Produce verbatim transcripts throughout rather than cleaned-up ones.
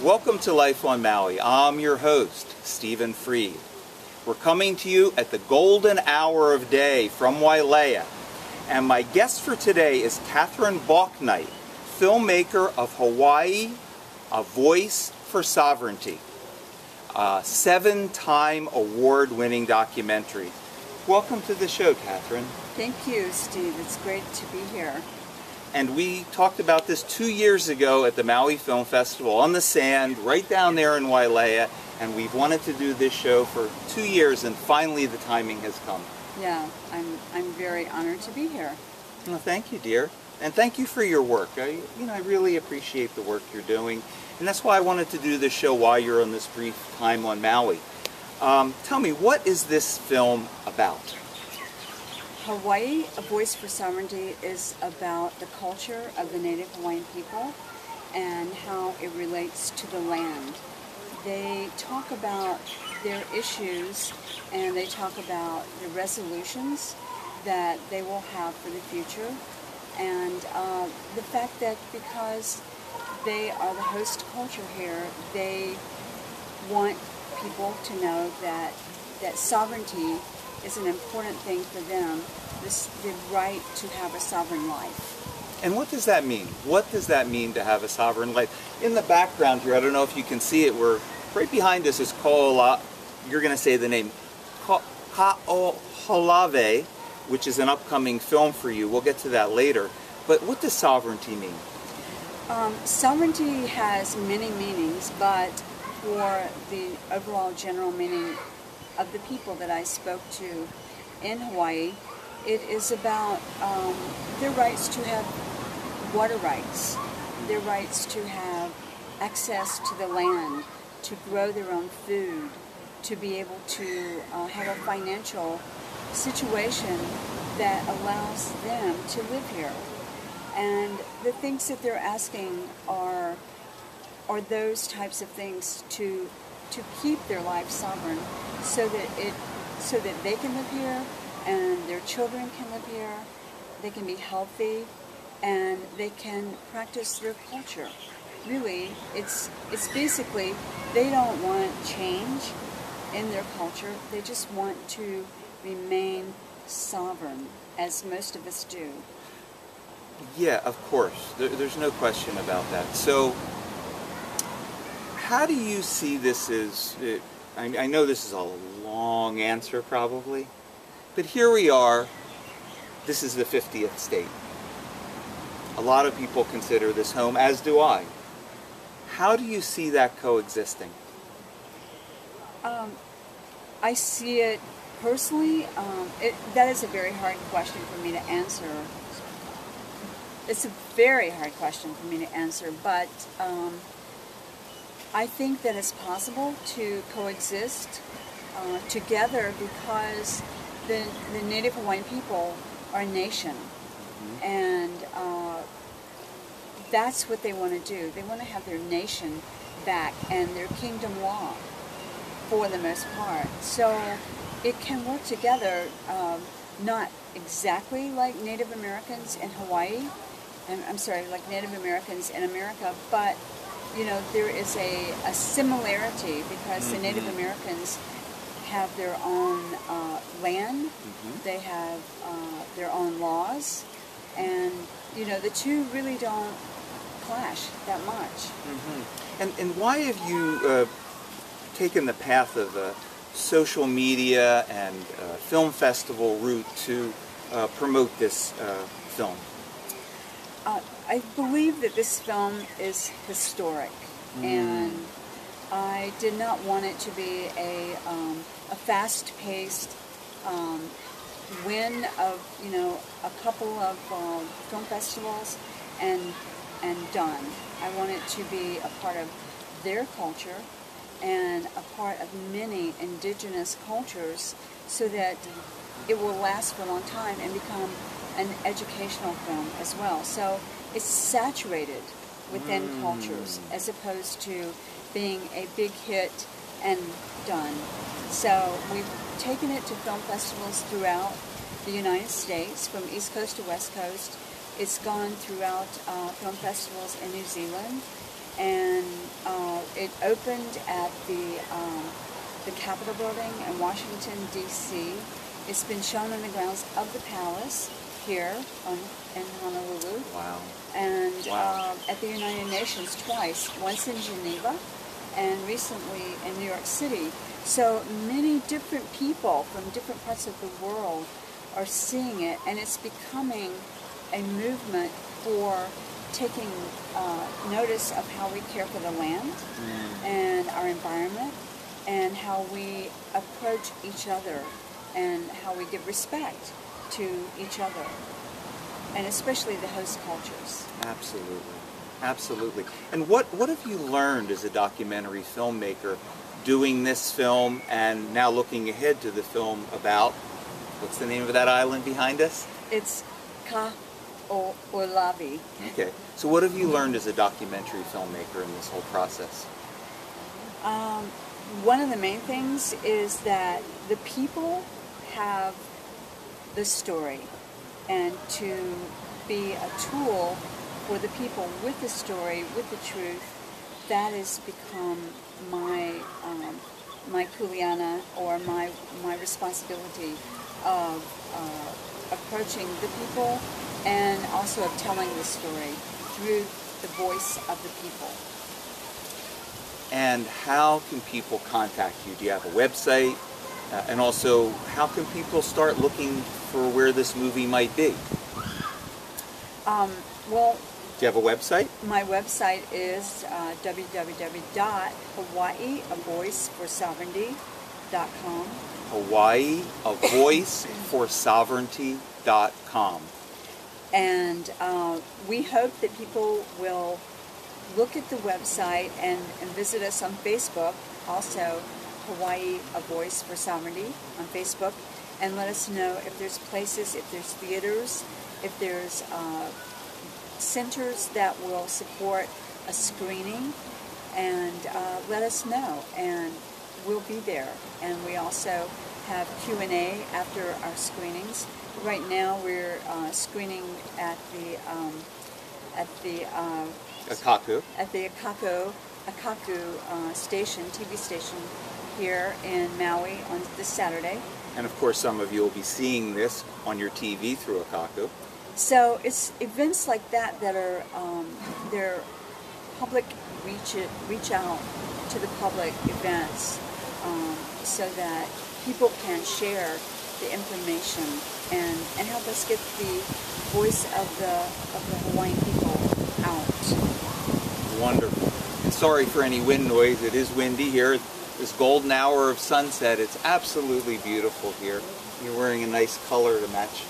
Welcome to Life on Maui. I'm your host, Steven Freid. We're coming to you at the golden hour of day from Wailea. And my guest for today is Catherine Bauknight, filmmaker of Hawaii: A Voice for Sovereignty, a seven-time award-winning documentary. Welcome to the show, Catherine. Thank you, Steve. It's great to be here. And we talked about this two years ago at the Maui Film Festival on the sand, right down there in Wailea, and we've wanted to do this show for two years, and finally the timing has come. Yeah, I'm, I'm very honored to be here. Well, thank you, dear. And thank you for your work. I, you know, I really appreciate the work you're doing, and that's why I wanted to do this show while you're on this brief time on Maui. Um, tell me, what is this film about? Hawaii: A Voice for Sovereignty is about the culture of the native Hawaiian people and how it relates to the land. They talk about their issues and they talk about the resolutions that they will have for the future, and uh, the fact that because they are the host culture here, they want people to know that, that sovereignty is an important thing for them, this, the right to have a sovereign life. And what does that mean? What does that mean to have a sovereign life? In the background here, I don't know if you can see it, we're right behind us is Kahoʻolawe, you're going to say the name, Kahoʻolawe, which is an upcoming film for you. We'll get to that later. But what does sovereignty mean? Um, sovereignty has many meanings, but for the overall general meaning of the people that I spoke to in Hawaii, it is about um, their rights to have water rights, their rights to have access to the land, to grow their own food, to be able to uh, have a financial situation that allows them to live here. And the things that they're asking are, are those types of things to to keep their life sovereign, so that it, so that they can live here, and their children can live here, they can be healthy, and they can practice their culture. Really, it's, it's basically, they don't want change in their culture, they just want to remain sovereign, as most of us do. Yeah, of course. There, there's no question about that. So, how do you see this as, it, I, I know this is a long answer probably, but here we are, this is the fiftieth state. A lot of people consider this home, as do I. How do you see that coexisting? Um, I see it personally, um, it, that is a very hard question for me to answer. It's a very hard question for me to answer, but um, I think that it's possible to coexist uh, together, because the, the native Hawaiian people are a nation, mm-hmm. and uh, that's what they want to do. They want to have their nation back and their kingdom law, for the most part. So it can work together, um, not exactly like Native Americans in Hawaii, and I'm sorry, like Native Americans in America, but you know, there is a, a similarity, because mm-hmm. the Native Americans have their own uh, land, mm-hmm. they have uh, their own laws, and, you know, the two really don't clash that much. Mm-hmm. And, and why have you uh, taken the path of a social media and uh, film festival route to uh, promote this uh, film? Uh, I believe that this film is historic, mm. and I did not want it to be a, um, a fast-paced um, win of, you know, a couple of uh, film festivals and, and done. I want it to be a part of their culture and a part of many indigenous cultures, so that it will last for a long time and become an educational film as well. So it's saturated within mm. cultures, as opposed to being a big hit and done. So we've taken it to film festivals throughout the United States, from East Coast to West Coast. It's gone throughout uh, film festivals in New Zealand, and uh, it opened at the um, the Capitol building in Washington, D C It's been shown on the grounds of the Palace here on, in Honolulu. Wow. And wow. Uh, at the United Nations twice, once in Geneva and recently in New York City. So many different people from different parts of the world are seeing it, and it's becoming a movement for taking uh, notice of how we care for the land mm. and our environment, and how we approach each other, and how we give respect to each other, and especially the host cultures. Absolutely. Absolutely. And what, what have you learned as a documentary filmmaker doing this film and now looking ahead to the film about, what's the name of that island behind us? It's Kahoʻolawe. Okay. So what have you learned as a documentary filmmaker in this whole process? Um, one of the main things is that the people have the story, and to be a tool for the people with the story, with the truth, that has become my um, my kuleana, or my my responsibility of uh, approaching the people, and also of telling the story through the voice of the people. And how can people contact you? Do you have a website? Uh, and also, how can people start looking for where this movie might be? Um, well, do you have a website? My website is uh, w w w dot hawaii a voice for sovereignty dot com. hawaii a voice for sovereignty dot com. And uh, we hope that people will look at the website and, and visit us on Facebook, also Hawaii, A Voice for Sovereignty on Facebook, and let us know if there's places, if there's theaters, if there's uh, centers that will support a screening, and uh, let us know, and we'll be there. And we also have Q and A after our screenings. Right now we're uh, screening at the um, at the uh, Akaku. At the Akaku, Akaku uh, station, T V station here in Maui on this Saturday. And of course some of you will be seeing this on your T V through Akaku. So it's events like that that are, um, they're public reach, it, reach out to the public events, um, so that people can share the information and, and help us get the voice of the, of the Hawaiian people out. Wonderful. And sorry for any wind noise. It is windy here. This golden hour of sunset, it's absolutely beautiful here. You're wearing a nice color to match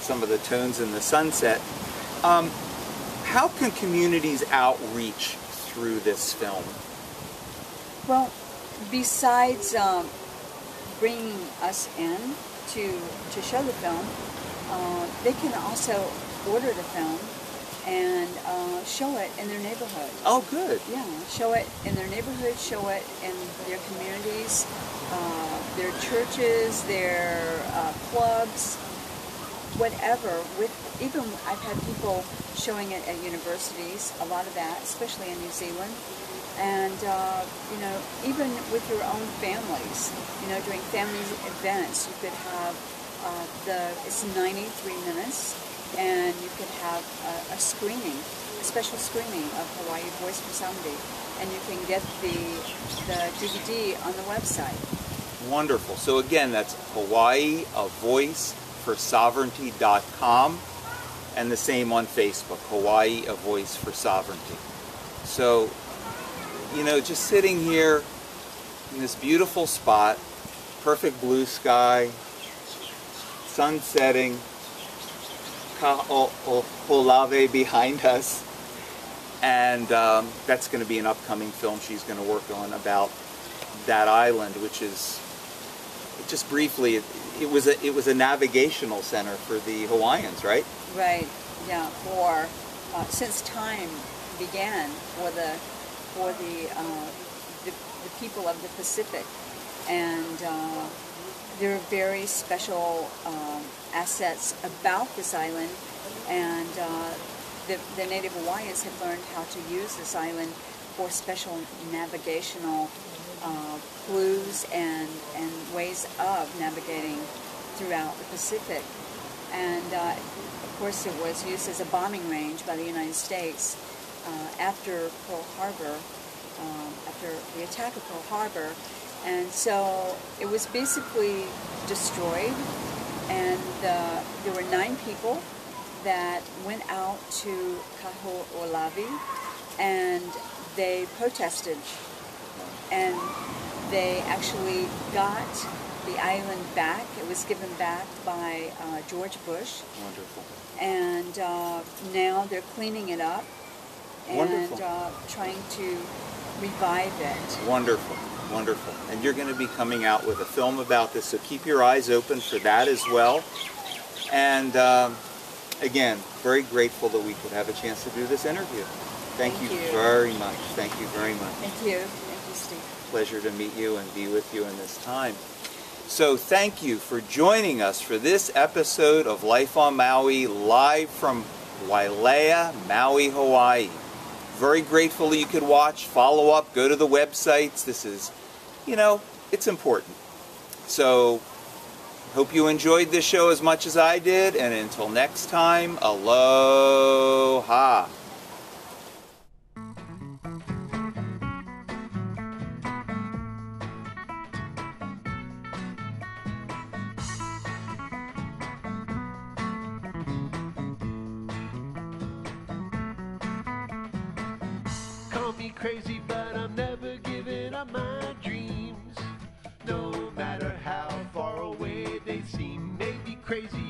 some of the tones in the sunset. Um, how can communities outreach through this film? Well, besides um, bringing us in to, to show the film, uh, they can also order the film and uh, show it in their neighborhood. Oh, good. Yeah, show it in their neighborhood, show it in their communities, uh, their churches, their uh, clubs, whatever. With even I've had people showing it at universities, a lot of that, especially in New Zealand. And, uh, you know, even with your own families, you know, during family events, you could have uh, the, it's ninety-three minutes, and you could have a, a screening, a special screening of Hawaii Voice for Sovereignty, and you can get the, the D V D on the website. Wonderful. So again, that's hawaii a voice for sovereignty dot com, and the same on Facebook, Hawaii A Voice for Sovereignty. So, you know, just sitting here in this beautiful spot, perfect blue sky, sun setting, Kahoʻolawe behind us, and um, that's going to be an upcoming film she's going to work on about that island, which is, just briefly, it, it was a it was a navigational center for the Hawaiians, right? Right. Yeah. For uh, since time began for the for the, uh, the, the people of the Pacific. And uh, there are very special um, assets about this island, and uh, the, the native Hawaiians have learned how to use this island for special navigational uh, clues and, and ways of navigating throughout the Pacific. And uh, of course it was used as a bombing range by the United States uh, after Pearl Harbor, um, after the attack of Pearl Harbor. And so it was basically destroyed, and uh, there were nine people that went out to Kahoʻolawe, and they protested, and they actually got the island back. It was given back by uh, George Bush. Wonderful. And uh, now they're cleaning it up and uh, trying to revive it. Wonderful. Wonderful. And you're going to be coming out with a film about this, so keep your eyes open for that as well. And um, again, very grateful that we could have a chance to do this interview. Thank, Thank you, you very much. Thank you very much. Thank you. Thank you, Steve. Pleasure to meet you and be with you in this time. So thank you for joining us for this episode of Life on Maui, live from Wailea, Maui, Hawaii. Very grateful you could watch, follow up, go to the websites. This is, you know, it's important. So, hope you enjoyed this show as much as I did, and until next time, aloha. Crazy, but I'm never giving up my dreams, no matter how far away they seem. Maybe crazy.